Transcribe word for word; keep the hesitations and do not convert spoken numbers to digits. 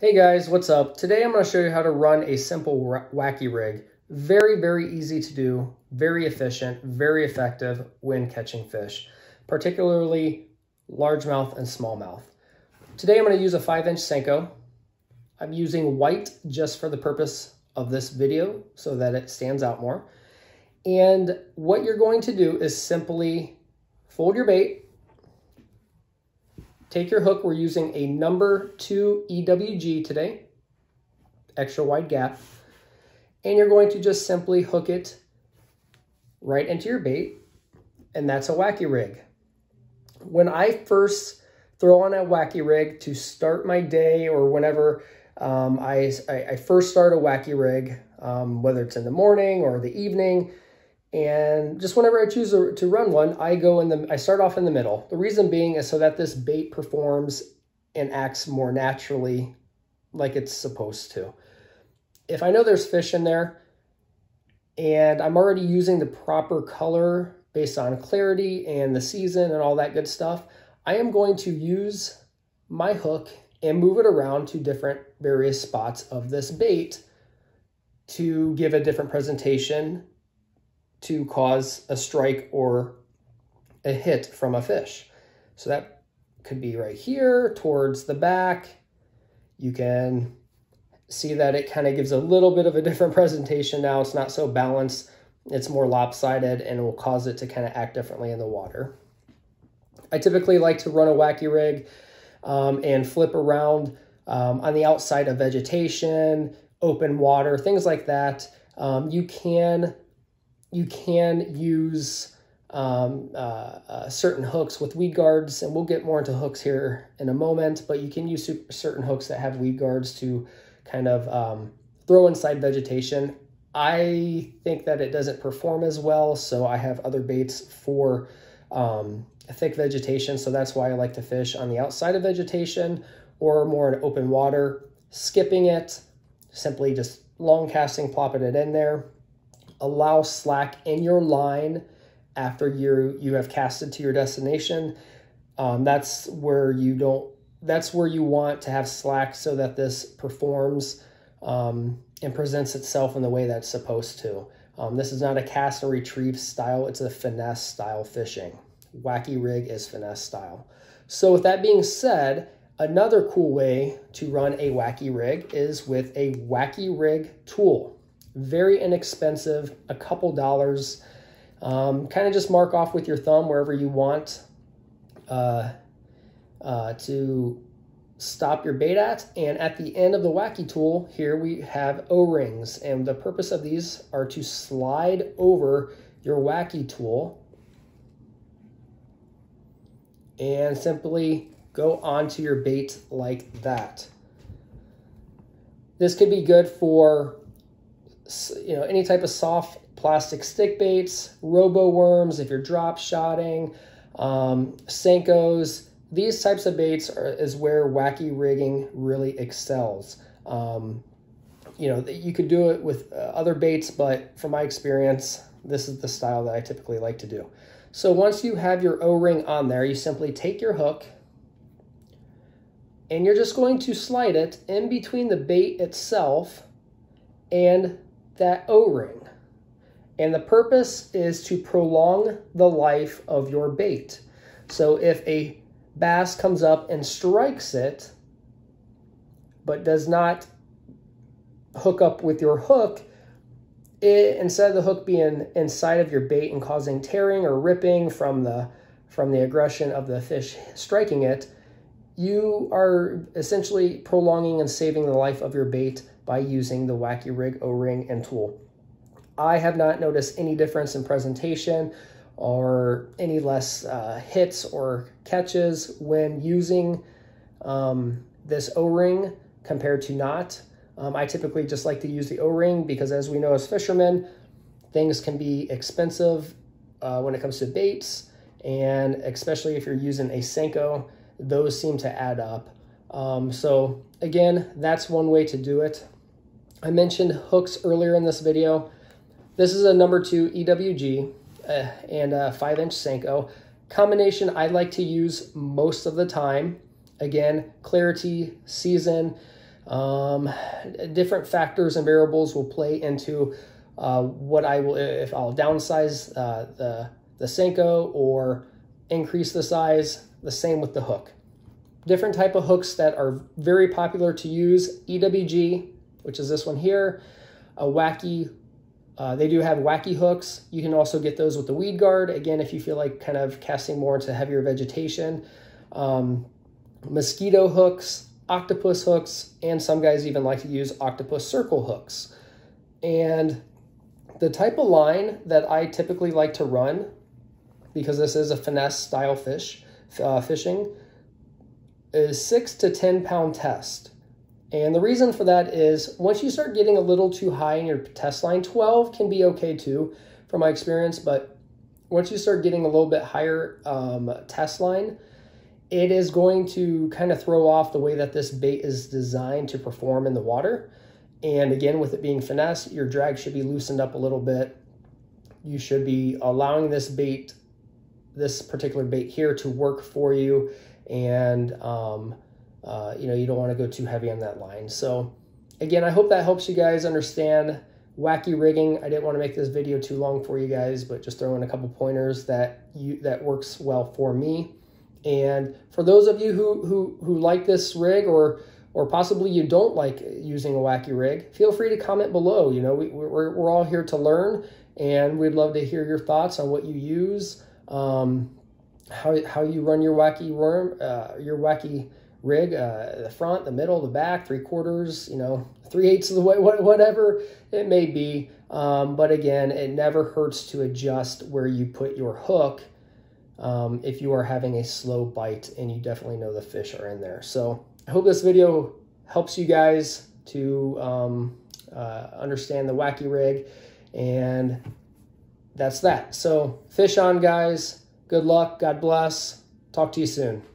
Hey guys, what's up? Today I'm going to show you how to run a simple wacky rig. Very, very easy to do, very efficient, very effective when catching fish, particularly largemouth and smallmouth. Today I'm going to use a five inch Senko. I'm using white just for the purpose of this video so that it stands out more. And what you're going to do is simply fold your bait. Take your hook. We're using a number two E W G today, extra wide gap, and you're going to just simply hook it right into your bait, and that's a wacky rig. When I first throw on a wacky rig to start my day, or whenever um, I, I, I first start a wacky rig, um, whether it's in the morning or the evening, and just whenever I choose to run one, I go in the, I start off in the middle. The reason being is so that this bait performs and acts more naturally like it's supposed to. If I know there's fish in there and I'm already using the proper color based on clarity and the season and all that good stuff, I am going to use my hook and move it around to different various spots of this bait to give a different presentation to cause a strike or a hit from a fish. So that could be right here towards the back. You can see that it kind of gives a little bit of a different presentation now. It's not so balanced. It's more lopsided and will cause it to kind of act differently in the water. I typically like to run a wacky rig um, and flip around um, on the outside of vegetation, open water, things like that. Um, you can You can use um, uh, uh, certain hooks with weed guards, and we'll get more into hooks here in a moment, but you can use super, certain hooks that have weed guards to kind of um, throw inside vegetation. I think that it doesn't perform as well, so I have other baits for um, thick vegetation, so that's why I like to fish on the outside of vegetation or more in open water, skipping it, simply just long casting, plopping it in there. Allow slack in your line after you you have casted to your destination. Um, that's where you don't. That's where you want to have slack so that this performs um, and presents itself in the way that's supposed to. Um, this is not a cast and retrieve style. It's a finesse style fishing. Wacky rig is finesse style. So with that being said, another cool way to run a wacky rig is with a wacky rig tool. Very inexpensive, a couple dollars. Um, kind of just mark off with your thumb wherever you want uh, uh, to stop your bait at. And at the end of the wacky tool, here we have O-rings. And the purpose of these are to slide over your wacky tool and simply go onto your bait like that. This could be good for you know, any type of soft plastic stick baits, robo worms, if you're drop shotting, um, Senkos, these types of baits are, is where wacky rigging really excels. Um, you know, you could do it with uh, other baits, but from my experience, this is the style that I typically like to do. So once you have your O-ring on there, you simply take your hook and you're just going to slide it in between the bait itself and that O-ring, and the purpose is to prolong the life of your bait. So if a bass comes up and strikes it but does not hook up with your hook, it, instead of the hook being inside of your bait and causing tearing or ripping from the from the aggression of the fish striking it, you are essentially prolonging and saving the life of your bait by using the wacky rig O-ring and tool. I have not noticed any difference in presentation or any less uh, hits or catches when using um, this O-ring compared to not. Um, I typically just like to use the O-ring because, as we know as fishermen, things can be expensive uh, when it comes to baits, and especially if you're using a Senko, those seem to add up. Um, so again, that's one way to do it. I mentioned hooks earlier in this video. This is a number two E W G uh, and a five inch Senko. Combination I like to use most of the time. Again, clarity, season, Um, different factors and variables will play into uh, what I will, if I'll downsize uh, the, the Senko or increase the size, the same with the hook. Different type of hooks that are very popular to use, E W G, which is this one here, a wacky, uh, they do have wacky hooks. You can also get those with the weed guard. Again, if you feel like kind of casting more into heavier vegetation, um, mosquito hooks, octopus hooks, and some guys even like to use octopus circle hooks. And the type of line that I typically like to run, because this is a finesse style fish, uh, fishing, is six to ten pound test. And the reason for that is once you start getting a little too high in your test line, twelve can be okay too from my experience, but once you start getting a little bit higher um, test line, it is going to kind of throw off the way that this bait is designed to perform in the water. And again, with it being finesse, your drag should be loosened up a little bit. You should be allowing this bait, this particular bait here, to work for you. And, um, uh, you know, you don't want to go too heavy on that line. So again, I hope that helps you guys understand wacky rigging. I didn't want to make this video too long for you guys, but just throw in a couple pointers that you, that works well for me. And for those of you who, who, who like this rig, or, or possibly you don't like using a wacky rig, feel free to comment below. You know, we, we're, we're all here to learn, and we'd love to hear your thoughts on what you use. Um, How, how you run your wacky worm, uh, your wacky rig, uh, the front, the middle, the back, three quarters, you know, three eighths of the way, whatever it may be. Um, but again, it never hurts to adjust where you put your hook um, if you are having a slow bite and you definitely know the fish are in there. So I hope this video helps you guys to um, uh, understand the wacky rig, and that's that. So fish on, guys. Good luck. God bless. Talk to you soon.